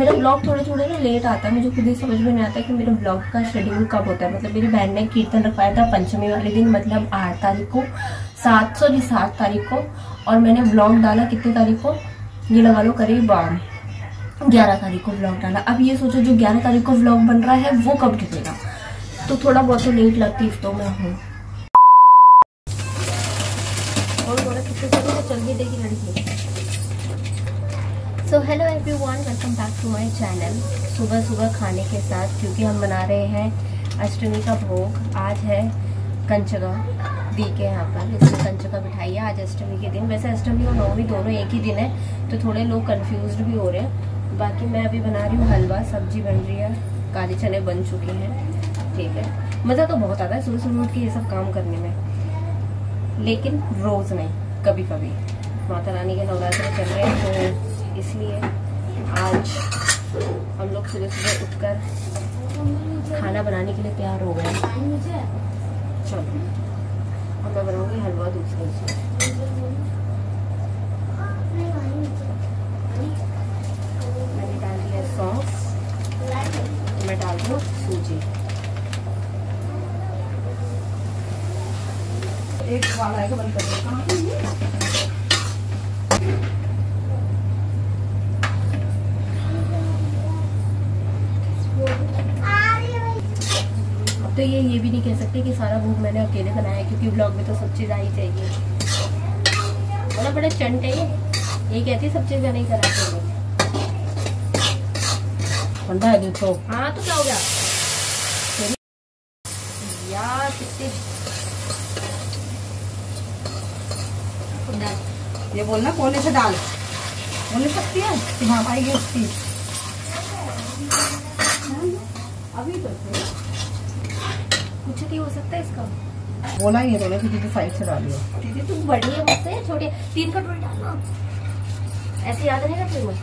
मेरा ब्लॉग थोड़ा थोड़ा ना लेट आता है, मुझे खुद ही समझ में नहीं आता कि मेरे ब्लॉग का शेड्यूल कब होता है। मतलब मेरी बहन ने कीर्तन रखवाया था पंचमी वाले दिन, मतलब 8 तारीख को, 7 तारीख को, और मैंने ब्लॉग डाला कितने तारीख को, ये लगा लो करीब 11 तारीख को ब्लॉग डाला। अब ये सोचो जो 11 तारीख को ब्लॉग बन रहा है वो कब टिकेगा, तो थोड़ा बहुत तो लेट लतीफ तो मैं हूँ। और बोला चलिए देखिए लड़की। So hello everyone, welcome back to my channel. सुबह सुबह खाने के साथ, क्योंकि हम बना रहे हैं अष्टमी का भोग। आज है कंचका वीक है यहाँ पर, इसमें कंचका मिठाई है आज अष्टमी के दिन। वैसे अष्टमी और नवमी दोनों एक ही दिन है, तो थोड़े लोग कंफ्यूज्ड भी हो रहे हैं। बाकी मैं अभी बना रही हूँ हलवा, सब्जी बन रही है, काले चने बन चुके हैं, ठीक है। मज़ा तो बहुत आता है सुबह सुबह उठ के ये सब काम करने में, लेकिन रोज़ नहीं, कभी कभी। माता रानी के नवरात्र चल रहे हैं, तो इसलिए आज हम लोग सुबह सुबह उठकर खाना बनाने के लिए तैयार हो गए। चलो अब मैं बनाऊंगी हलवा। दूसरे मैंने डाल दिया सॉस, मैं डाल दूँ सूजी। एक वाला है बंद कर, तो ये भी नहीं कह सकते कि सारा भोग मैंने अकेले बनाया, क्योंकि ब्लॉग में तो सब चीज़ आई चाहिए। बड़ा बड़ा चंट है ये कहती है सब चीज़ नहीं कराते तो। हाँ तो क्या हो गया यार, कितने ये बोलना कोने से डाल, बोल नहीं सकती है वहाँ पाएगी उसकी अभी तो कुछ नहीं हो सकता इसका। बोला ये बोला दीदी साइड से डालियो। दीदी तुम बड़ी है मुझसे या छोटी है? 3 कटोरी डालना, ऐसे याद नहीं करती मुझे।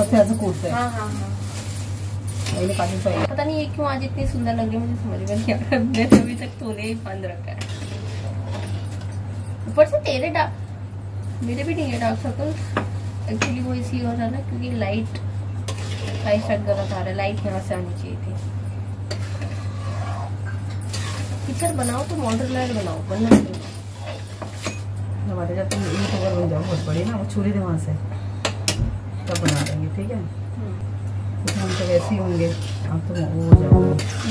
और ऐसे कूटते हैं। हाँ हाँ हाँ। मैंने काफी सही। पता नहीं ये क्यों आज इतनी सुंदर लग रही है, मुझे समझ में नहीं आ रहा। मैं तो अभी तक तोने ही बंद रखा है। ऊपर से तेरे डार्क, मेरे भी नहीं है डार्क सर्कल, एक्चुअली वो इसलिए हो रहा ना क्योंकि लाइट गलत आ रहा है। लाइट यहाँ से आनी चाहिए थी। पिक्चर बनाओ तो मॉडर्न लाइट बनाओ, बनना बन जाओ बहुत बड़ी ना, वो छुरी दे वहाँ से तब बना देंगे, ठीक है। हम तो वैसे ही होंगे, आप तो वो हो जाओगे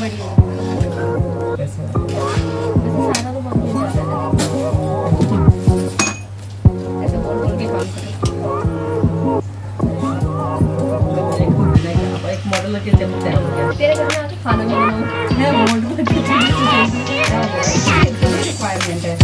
तेरे घर में आके खाना नहीं रिक्वायरमेंट है।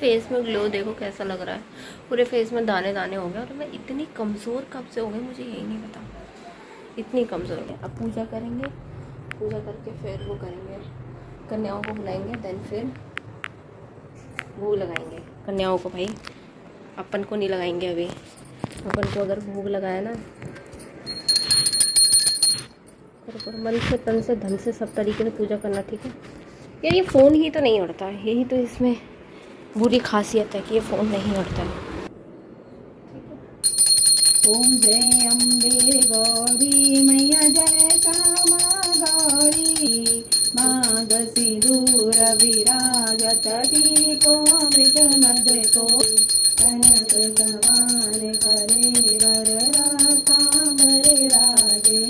फेस में ग्लो देखो कैसा लग रहा है, पूरे फेस में दाने दाने हो गए। और मैं इतनी कमज़ोर कब से हो गई मुझे यही नहीं पता, इतनी कमज़ोर है। अब पूजा करेंगे, पूजा करके फिर वो करेंगे, कन्याओं को बुलाएंगे, देन फिर भोग लगाएंगे कन्याओं को। भाई अपन को नहीं लगाएंगे अभी, अपन को अगर भोग लगाया ना पर मन से तन से धन से सब तरीके से पूजा करना, ठीक है। यार ये फ़ोन ही तो नहीं उड़ता, यही तो इसमें बुरी खासियत है कि ये फ़ोन नहीं उठता है। ओम जय अम्बे गौरी मैया जय कामा गौरी, मांग सिरूर विराजत की को मृग मद को, कनक सवार करे वर कांवर राजे,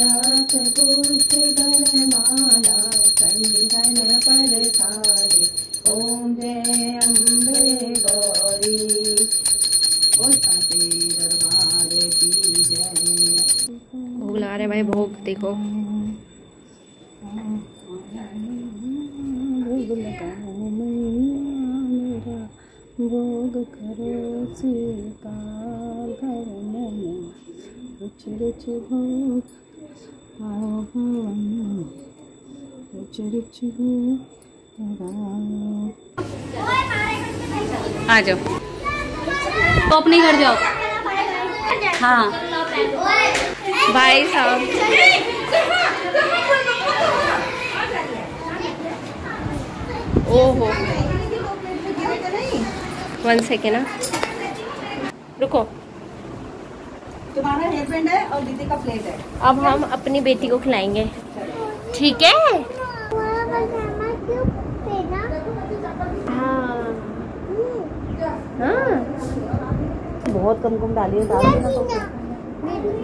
रात पुष्ट गल माला कंदन पर सारे। Om Jai Ambe Gauri। भोग लगा रहे भाई, भोग देखो भोग करो सीता घर में रुच रुच भोग रुच रुच भोग। आ जाओ तो अपने घर जाओ। हाँ भाई साहब, ओहो 1 सेकेंड रुको, तुम्हारा हेयरबैंड है और दीदी का प्लेट है। अब हम अपनी बेटी को खिलाएंगे, ठीक है? हाँ बहुत कम डाली है तो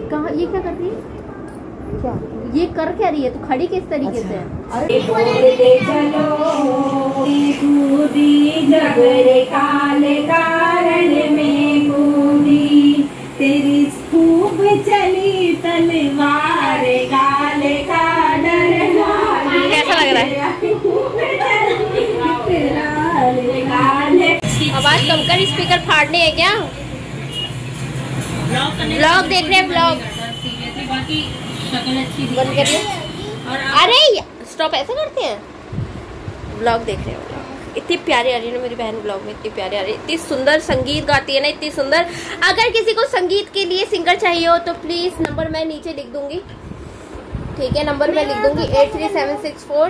कहाँ ये क्या कर रही है? क्या ये कर क्या रही है? तू खड़ी किस तरीके से? कैसा लग रहा है? आवाज कम कर, स्पीकर फाड़ने है क्या? ब्लॉग देख रहे हैं, ब्लॉग बाकी अच्छी बंद करिए। अरे स्टॉप, ऐसा करते हैं। ब्लॉग देख रहे हो, इतनी प्यारी आ रही है ना मेरी बहन, ब्लॉग में इतनी प्यारी आ रही है, इतनी सुंदर संगीत गाती है ना, इतनी सुंदर। अगर किसी को संगीत के लिए सिंगर चाहिए हो तो प्लीज नंबर मैं नीचे लिख दूंगी, ठीक है? नंबर मैं लिख दूंगी 83764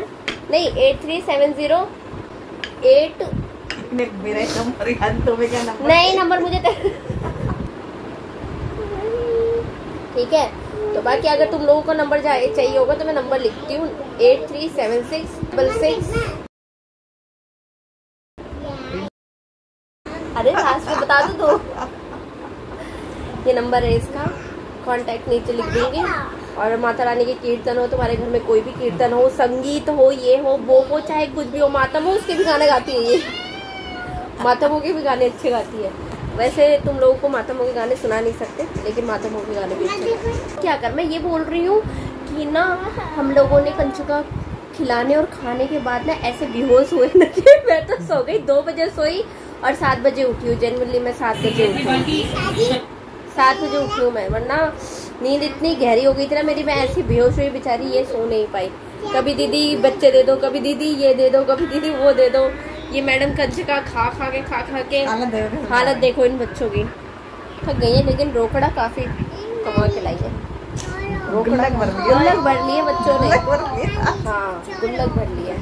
नहीं 83708 नहीं नंबर मुझे ठीक है। तो बाकी अगर तुम लोगों को नंबर चाहिए होगा तो मैं नंबर लिखती हूँ 83766। अरे लास्ट में बता दो ये नंबर है इसका, कांटेक्ट नीचे लिख देंगे। और माता रानी के कीर्तन हो, तुम्हारे घर में कोई भी कीर्तन हो, संगीत हो, ये हो वो हो, चाहे कुछ भी हो, मातम हो उसके भी गाने गाती है ये, मातमों के भी गाने अच्छे गाती है। वैसे तुम लोगों को मातमों के गाने सुना नहीं सकते, लेकिन मातमों के गाने भी अच्छे। क्या कर, मैं ये बोल रही हूँ कि ना हम लोगों ने कंचुका खिलाने और खाने के बाद ना ऐसे बेहोश हुए ना कि मैं तो सो गई। 2 बजे सोई और 7 बजे उठी हूँ। जनरली मैं 7 बजे उठी हूँ, 7 बजे उठी हूँ मैं, वरना नींद इतनी गहरी हो गई थी ना मेरी, मैं ऐसी बेहोश हुई बेचारी, ये सो नहीं पाई। कभी दीदी बच्चे दे दो, कभी दीदी ये दे दो, कभी दीदी वो दे दो। ये मैडम कंचका खा खा के हालत देखो इन बच्चों की, थक गई है। लेकिन रोकड़ा काफी कमा के लाई है, रोकड़ा गुल्लक भर लिए बच्चों ने। हाँ गुल्लक भर लिए।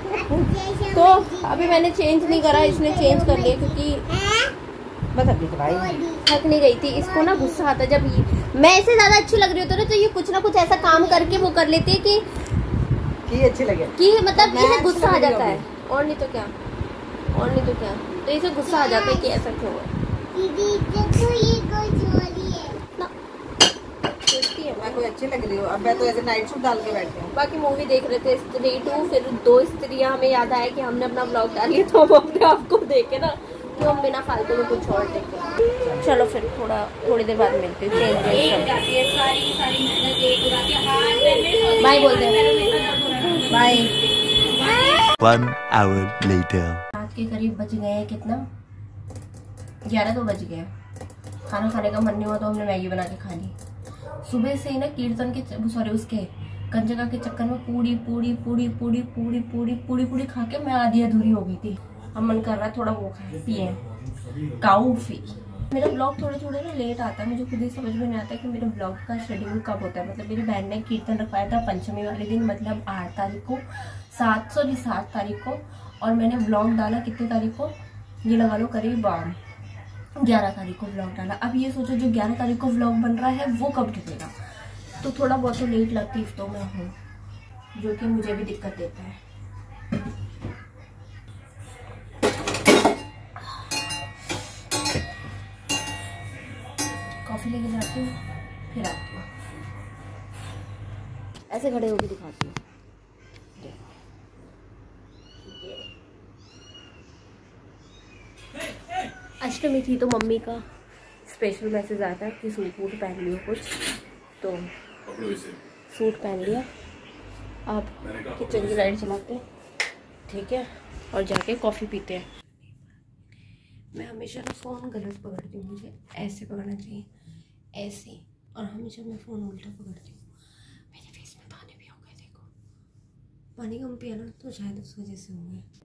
तो अभी मैंने चेंज नहीं करा, इसने चेंज कर लिया क्योंकि थक नहीं गई थी। इसको ना गुस्सा आता, जब मैं इससे ज्यादा अच्छी लग रही होती ना तो ये कुछ ना कुछ ऐसा काम करके वो कर लेती है कि अच्छी लगे, कि मतलब इसे गुस्सा आ जाता है। और नहीं तो क्या, और नहीं तो क्या, तो इसे गुस्सा आ जाता है कि ऐसा क्यों है। बाकी मूवी देख रहे थे स्त्री 2, फिर 2 स्त्रियाँ हमें याद आया कि हमने अपना ब्लॉग डाली, तो हम अपने आप को देखे ना कि हम बिना फालतू में कुछ और देखें। चलो फिर थोड़ी देर बाद मिलते हैं। बाय बोल दे, बाय। 1 hour later के करीब बज गए हैं, कितना 11 तो बज गए। खाना खाने का मन नहीं हुआ तो हमने मैगी बना के खा ली। सुबह से ही ना कीर्तन के सॉरी उसके कंजका के चक्कर में पूरी खा के मैं आधी अधूरी हो गई थी। अब मन कर रहा है थोड़ा वो खाए पिए काउफी। मेरा ब्लॉग थोड़े ना लेट आता है, मुझे खुद ही समझ में नहीं आता कि मेरे ब्लॉग का शेड्यूल कब होता है। मतलब मेरी बहन ने कीर्तन रखवाया था पंचमी वाले दिन, मतलब 8 तारीख को, 7 तारीख को, और मैंने ब्लॉग डाला कितने तारीख को, ये लगा लो करीब 11 तारीख को ब्लॉग डाला। अब ये सोचो जो 11 तारीख को ब्लॉग बन रहा है वो कब ढकेगा। तो थोड़ा बहुत तो लेट लतीफ़ तो मैं हूँ, जो कि मुझे भी दिक्कत देता है। कॉफ़ी लेके जाती हूँ फिर आती हूँ, ऐसे खड़े होकर दिखाती हूँ। अष्टमी थी तो मम्मी का स्पेशल मैसेज आया था कि सूट वूट पहन लियो कुछ, तो सूट पहन लिया। आप किचन की लाइट चलाते हैं, ठीक है, और जाके कॉफ़ी पीते हैं। मैं हमेशा ना फ़ोन गलत पकड़ती हूँ, मुझे ऐसे पकड़ना चाहिए, ऐसे, और हमेशा मैं फ़ोन उल्टा पकड़ती हूँ। मेरे फेस में पानी भी हो गया, देखो, पानी कम पिया ना तो शायद उस वजह से हो गया।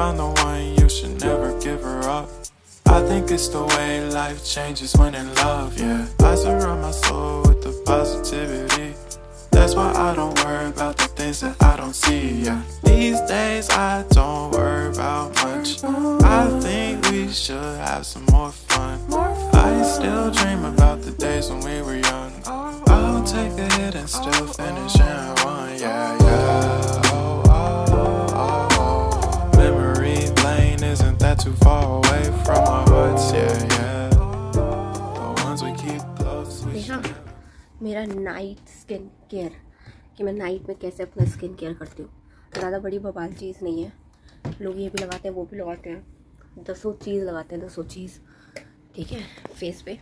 Found the one, you should never give her up. I think it's the way life changes when in love, yeah. I surround my soul with the positivity. That's why I don't worry about the things that I don't see, yeah. These days I don't worry about much. I think we should have some more fun. I still dream about the days when we were young. I'll take a hit and still finish and run, yeah, yeah. Isn't that too far away from our hearts? Yeah, yeah. The ones we keep close. मेरा night skin care कि मैं night में कैसे अपना skin care करती हूँ। ज़्यादा बड़ी बवाल चीज़ नहीं है, लोग ये भी लगाते हैं वो भी लगाते हैं, दसों चीज़ लगाते हैं, दसों चीज़, ठीक है। फेस पे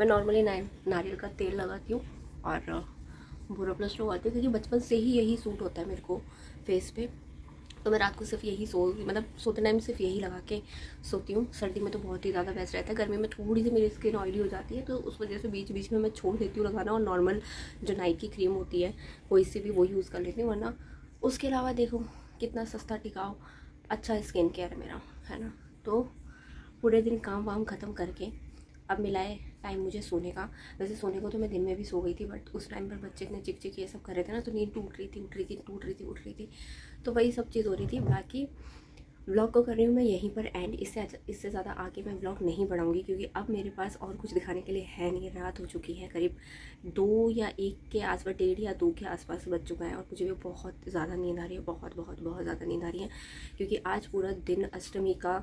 मैं नॉर्मली नारियल का तेल लगाती हूँ और बोरा प्लस लगाती हूँ, क्योंकि बचपन से ही यही सूट होता है मेरे को फेस पे। तो मैं रात को सिर्फ यही सोते टाइम सिर्फ यही लगा के सोती हूँ। सर्दी में तो बहुत ही ज़्यादा बेस्ट रहता है, गर्मी में थोड़ी सी मेरी स्किन ऑयली हो जाती है, तो उस वजह से बीच बीच में मैं छोड़ देती हूँ लगाना, और नॉर्मल जो नाइट की क्रीम होती है कोई सी भी वो यूज़ कर लेती हूँ। वरना उसके अलावा देखो कितना सस्ता टिकाऊ अच्छा स्किन केयर मेरा है ना। तो पूरे दिन काम वाम ख़त्म करके अब मिला है टाइम मुझे सोने का। वैसे सोने को तो मैं दिन में भी सो गई थी, बट उस टाइम पर बच्चे इतने चिक ये सब कर रहे थे ना, तो नींद टूट रही थी, तो वही सब चीज़ हो रही थी। बाकी व्लॉग को कर रही हूँ मैं यहीं पर एंड, इससे ज़्यादा आगे मैं व्लॉग नहीं बढ़ाऊँगी, क्योंकि अब मेरे पास और कुछ दिखाने के लिए है नहीं। रात हो चुकी है, करीब 1 या 1 के आसपास, 1:30 या 2 के आसपास बज चुका है, और मुझे भी बहुत ज़्यादा नींद आ रही है, बहुत बहुत बहुत ज़्यादा नींद आ रही है, क्योंकि आज पूरा दिन अष्टमी का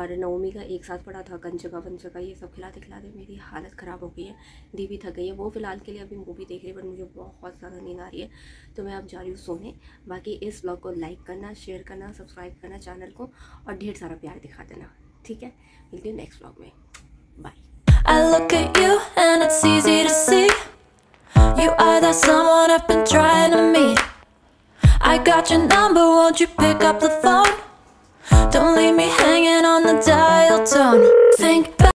और नवमी का एक साथ पड़ा था। कंजका वंजका ये सब खिलाते खिलाते मेरी हालत ख़राब हो गई है, दीदी थक गई है, वो फ़िलहाल के लिए अभी मूवी देख रही है, बट मुझे बहुत ज़्यादा नींद आ रही है, तो मैं अब जा रही हूँ सोने। बाकी इस व्लॉग को लाइक करना, शेयर करना, सब्सक्राइब करना चैनल को, और ढेर सारा प्यार दिखा देना, ठीक है। मिलती हूँ नेक्स्ट व्लॉग में, bye. I look at you and it's easy to see you are that someone I've been trying to meet. I got your number, won't you pick up the phone? Don't leave me hanging on the dial tone. Think